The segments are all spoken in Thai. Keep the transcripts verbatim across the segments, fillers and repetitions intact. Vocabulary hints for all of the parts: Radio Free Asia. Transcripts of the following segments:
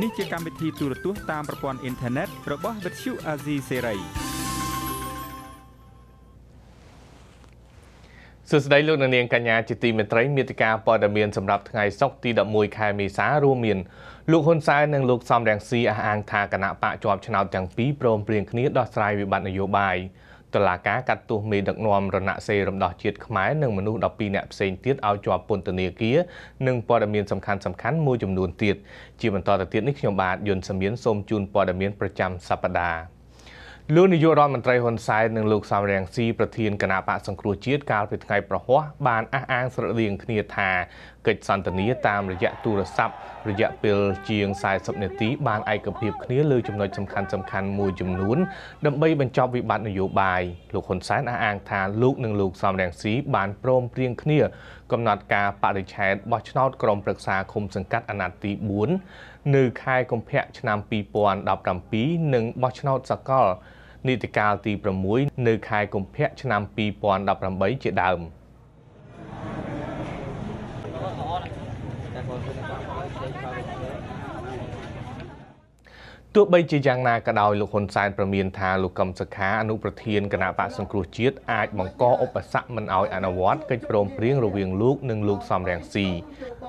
นี่จะการวิธีตรวจตัวตามประปอนอินเทอร์เน็ตระบบวิทยุอาซีเซรีสุดสัปดาห์ลูกนันเนียงกัญญาจิตติเมตรัยมีติการปอดเมียนสำหรับไงซอกตีดับมวยคายมีสารูเมียนลูกคนซ้ายหนึ่งลูกซอมแดงซีอาอังทากณะปะจอบชนะจังปีโปรมเปลี่ยนคณิตดอสไลวิบัตินโยบายตลาดการกัดตัวมีดักนวมระนาเซรำดอกเฉียดขมายหนึ่งมนุษย์ดอกปีเนี่ยเซนติดเอาจอบปนตเนียกี้หนึ่งปอดเมียนสำคัญสำคัญมวยจำนวนติดจีบันต่อตะเตียนิชยมบาทยนต์เสมียนสมจูนปอดเมียนประจำสัปดาห์ลูกนิยมรอนมันไตรคนซ้ายหนึ่งลูกสามแรงซีประเทียนกนาปะสังครูเชียดกาลเป็นไงประหัวบานอ้างอ้างสระเรียงคณีธาเกิดสันตนีตามระยะตูรศัพท์ระยะเปลเจียงสายสับเนติบานไอกระเพียบคณีเลยจำนวนสำคัญสำคัญมูจำนวนดับเบิลบรรจบวิบัตินโยบายลูกคนซ้ายอ้างอ้างธาลูกหนึ่งลูกสามแรงซีบานโปรมเรียงคณีกำหนดการปฏิเสธบอชนอตกรมปรึกษาคมสังกัดอนาติบุญหนึ่งคายกรมแพทย์ชนามปีปอนดับดำปีหนึ่งบอชนอตสกอลนิติการตีประมุยหนึ่งคายกรมแพทย์ชนามปีปอนดับดำใบเจดามตัวใบจีจังนากระดาวลูกคนสายประเมียนทาลูกกำสขาอนุประเทียนกณะปะสังครูเชียดอาจมังกรอุปสรรคมันเอาอานวัตกิจโปรมเปรี้ยงระเวียงลูกหนึ่งลูกสามแรงสี่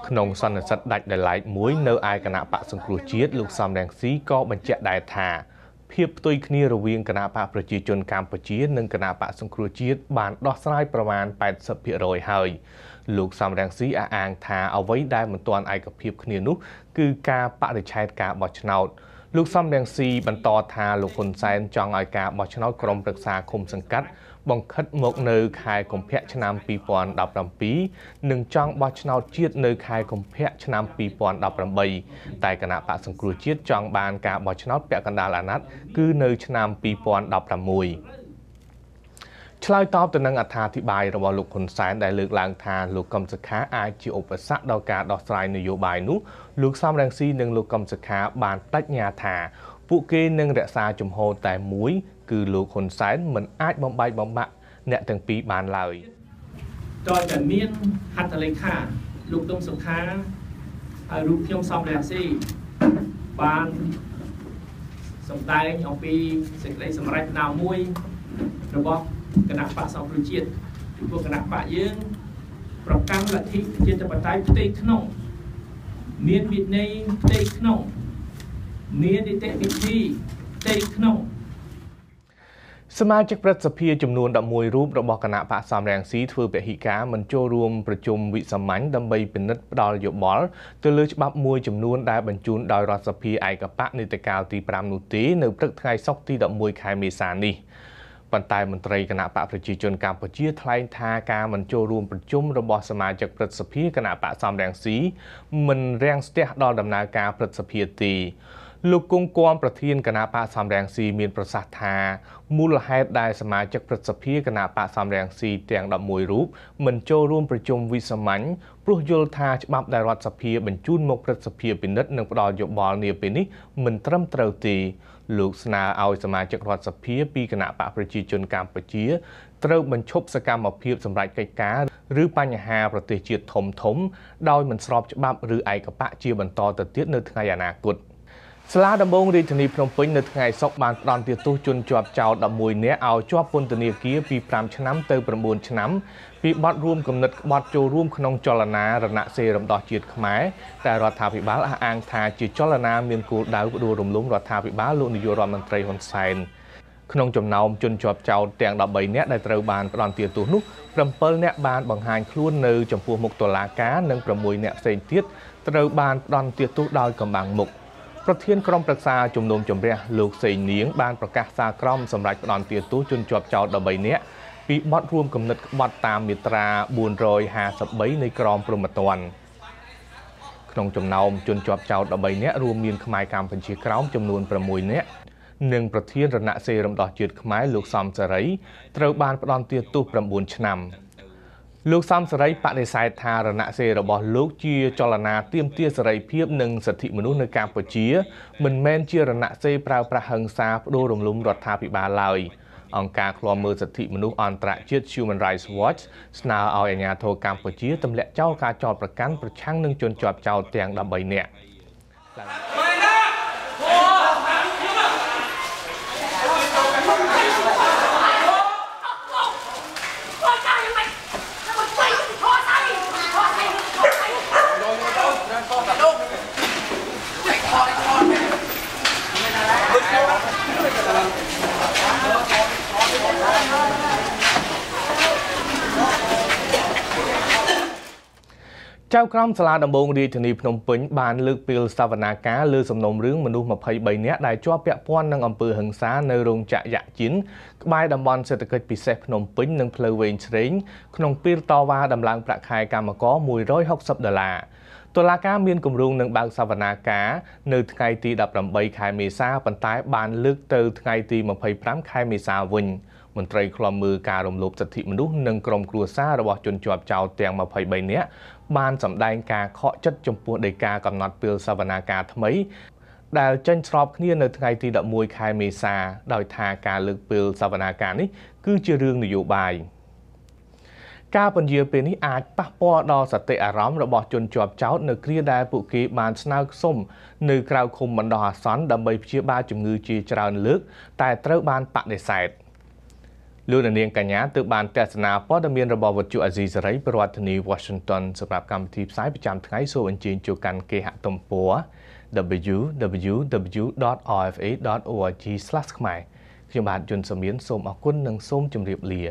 ขนมสันสัดดัดได้หลายมวยเนอไอกณะปะสังครูเชียดลูกสามแรงสี่ก็บรรเจได้ทาเพียบตัวอีกนี่ระเวียงกณะปะประจีจนการประจีหนึ่งกณะปะสังครูเชียดบานดอกสลายประมาณแปดสิบเพียรอยเฮยลูกสามแรงสีอาอ่างทาเอาไว้ได้เหมือนตอนไอกับเพียบคณีนุคือการปะดิชัยกาบอชนาวลูกซ้ำแดงซีบรรทอทาลูกคนไซน์จองอากาบอชนอตกรมปรึกษาคมสังกัดบังคับหมกเนยคายกรมแพทย์ชนามปีปอนดับลำปีหนึ่งจองบอชนอตเจียดเนยคายกรมแพทย์ชนามปีปอนดับลำใบแต่คณะปะสังครูเจียดจองบานกาบอชนอตแปะกันดาลานัดคือเนยชนามปีปอนดับลำมวยชลายตอบตัวนังอธิบายระวังลูกคนสายได้เลือกลางทางลูกกำสขาอาจีอุปสรรคดาวกาดอกสลายนโยบายนุลูกซ้ำแรงซีหนึ่งลูกกำสขาบานปลัดยาถาผู้เกณฑ์หนึ่งเดชาจุ่มโฮแต่มุ้ยคือลูกคนสายเหมือนอาจบำบัดบำบัดเนี่ยถึงปีบานเลยจอยแต่เมียนหัดอะไรค่ะลูกกำสขาลูกยงซ้ำแรงซีบานสมได้ของปีเสกได้สมรัยนาวมุ้ยระบบคณะปะสองรุ่ยเจียดพวกคณะปะยืงประกันหลักที่เจตปไตยเตะขนมเมียนบิดในเตะขนมเมียนดิเตะบิดที่เตะขนมสมาชิกประสภีจำนวนดำมวยรูประบบคณะปะสามแรงซีทเวอร์เปหิกามันโจรวมประชุมวิสมัยดำใบเป็นนัดดอลยบบอลตัวเลือกบับมวยจำนวนได้บรรจุดอยรัสภีไอกระปะนิตกาวตีปรามนุตีในพฤกษ์ไทยซอกที่ดำมวยคายเมษานีบรรดามนตรีคณะปะประจีจนการประจีไทยทาการมันโจรวมประชุมระบอบสมาชิกประสภีคณะปะสามแรงสีมันแรงเสียดอดำนาการประสภีตีลูกกงกวมประเทียนคณะปะสามแรงสีมีประสาทามูลเหตุได้สมาชิกประสภีคณะปะสามแรงสีเตียงดับมวยรูปมันโจรวมประชุมวิสมัยปลุกโยธาฉบับได้รัฐสภีบรรจุมกประสภีเป็นนัดหนึ่งปลอดยบบอลเนียเป็นนี้มันตรมเตาตีลูกสนาเอาสมาชิกรัฐสภีปีคณะปะประจีจนการประจีเติมบรรชบสกรรมอภิบสำหรับไก่กาหรือปัญหาประเทศจีดถมถมโดยมันสอบฉบับหรือไอกระปะจีบรรทอตัดเตี้ยในทางยานากุดสลาดัมบงรีธนีพรมพินในไงซอกบานตอนเตียตู้จนจวบเจ้าดับมวยเนื้อเอาจวบปนตเนียกีปีพรามชนะเตอประมูลชนะปีบอดร่วมกำหนดบอดโจร่วมขนมจรณาระนาเซรำดอกจีดขมายแต่รัฐาภิบาลอ่างทาจีจรณาเมียนกูดาวดูรวมล้มรัฐาภิบาลลุนิยรมันตรีฮอนไซน์ขนมจมนาวจนจวบเจ้าแต่งดับใบเนื้อได้เตอร์บานตอนเตียตู้นุกพรมพินเนื้อบานบังหารคลุ้นเนื้อจมพัวมุกตัวลากาหนึ่งประมวยเนื้อเซนเทียตเตอร์บานตอนเตียตู้ดาวกำบังมุกประเทียนกรมปรึกษาจุมนุมจมเรียลูกเสียเนียงบานประกาศสากรมสำหรับตอนเตียตู้จนจวบเจ้าดับใบเนี้ยปีบอดร่วมกำหนดวัดตามมิตราบุญรอยหาสับใบในกรมปรมตวันขนมจมนาวจนจวบเจ้าดับใบเนี้ยรวมมีนขมายการพันชีกร้อมจำนวนประมวยเนี้ยหนึ่งประเทียนระนาเซรำดอกจืดขมายลูกซ้ำสไรเตาบานตอนเตียตู้ประมูลชนำลูกซ้ำสไลด์ปะในสายทารณะเซระบอลลูกเจียจรณาเตี้ยมเตี้ยสไลด์เพียบหนึ่งสถิมนุษย์ในการปะเจียมันแมนเจียระนาเซปราประหังซาโดรมลุมรัฐาภิบาลเลยองค์การคลอมือสถิมนุษย์อันตรายเจียชิวมันไรส์วอชสนาเอาอย่างยาโทการปะเจียตำแหน่งเจ้าการจอดประกันประชังหนึ่งจนจอดเจ้าเตียงดับใบเนี่ย กันเจ้ากล้ามสลาดำบงดีชนีพนมเปญบานเลือกปิลสาวนาคาเลือกสมนมเรื่องมนุษย์มาพายใบเนี้ยได้จ้าเปียพวนนั่งอำเภอหงสาในโรงจักรยานจินใบดำบอลเศรษฐกิจพิเศษพนมเปญนั่งเพลเวนเชริงขนมปิลตอวาดำลังประคายกามก้อมวยร้อยหกสิบดอลลาร์ตัวลากาเมียนกลุ่มรุงนั่งบางสาวนาคาในไงตีดับลำใบคายเมซ่าปันท้ายบานเลือกเติร์ไงตีมาพายพร้ำคายเมซ่าวินมันไตรคลอมมือการรมลบสถิมนุษย์หนึ่งกรมครัวซาระวะจนจวบเจ้าเตียงมาพายใบเนี้ยบานสำได้การเคาะจัดจมปวดเดกากำนัดเปลือกสวนาการทำไมดาวจันทร์ชอบเนี่ยในไงตีดับมวยคายเมซาดอยทาการเลือกเปลือกสวนาการนี้คือเจริญนโยบายการปนเยือเป็นนี้อาจปะปอดอสเตอารอมระบอจนจวบเจ้าเนื้อเครียดได้ปุกีบานสนาส้มเนื้อกราวคมมันดอสันดำใบเชี่ยบ้าจมงือจีจราเลือกแต่เต้าบานปะเดใสเรื่องนี้กันยะตึกบานแต่สนาพอดมีนระบอบวัจจุอาจีสไรประวัตินีวอชิงตันสำหรับการทีมสายประจำทั้งไอโซอันจีนจูกันเกหะตมปัว ดับเบิลยู ดับเบิลยู ดับเบิลยู ดอท อาร์ เอฟ เอ ดอท โอ อาร์ จี สแลช ไม ขยายบานจนสมีนสมอกุลนังสมจำเรียบเลีย